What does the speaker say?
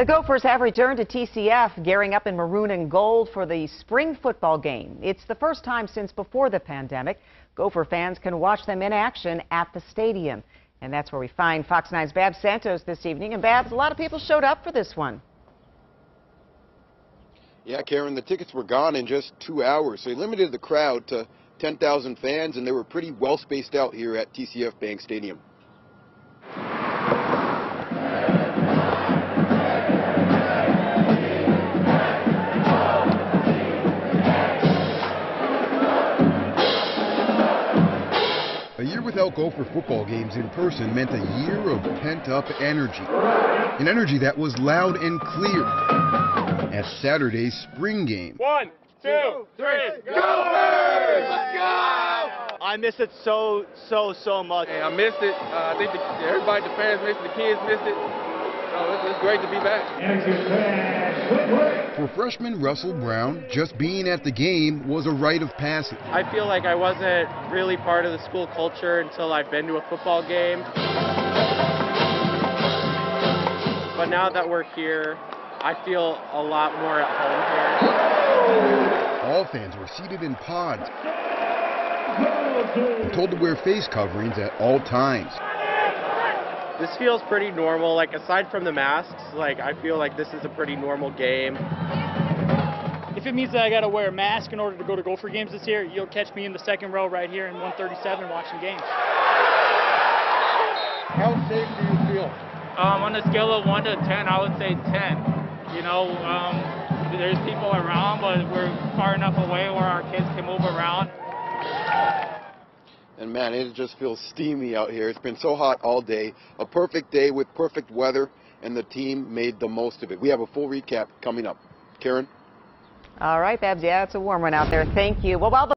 The Gophers have returned to TCF, gearing up in maroon and gold for the spring football game. It's the first time since before the pandemic. Gopher fans can watch them in action at the stadium. And that's where we find Fox 9's Babs Santos this evening. And Babs, a lot of people showed up for this one. Yeah, Karen, the tickets were gone in just 2 hours. They limited the crowd to 10,000 fans, and they were pretty well spaced out here at TCF Bank Stadium. A year without Gopher football games in person meant a year of pent-up energy, an energy that was loud and clear at Saturday's spring game. 1, 2, 3, Gophers! Let's go! I miss it so much. Hey, I missed it. I think everybody, the fans missed it, the kids missed it. So it's great to be back. For freshman Russell Brown, just being at the game was a rite of passage. I feel like I wasn't really part of the school culture until I've been to a football game. But now that we're here, I feel a lot more at home here. All fans were seated in pods and told to wear face coverings at all times. This feels pretty normal. Like, aside from the masks, like, I feel like this is a pretty normal game. If it means that I gotta wear a mask in order to go to Gopher games this year, you'll catch me in the second row right here in 137 watching games. How safe do you feel? On a scale of 1 to 10, I would say 10. You know, there's people around, but we're far enough away where our kids can move around. And man, it just feels steamy out here. It's been so hot all day. A perfect day with perfect weather, and the team made the most of it. We have a full recap coming up. Karen? All right, Babs. Yeah, it's a warm one out there. Thank you. Well,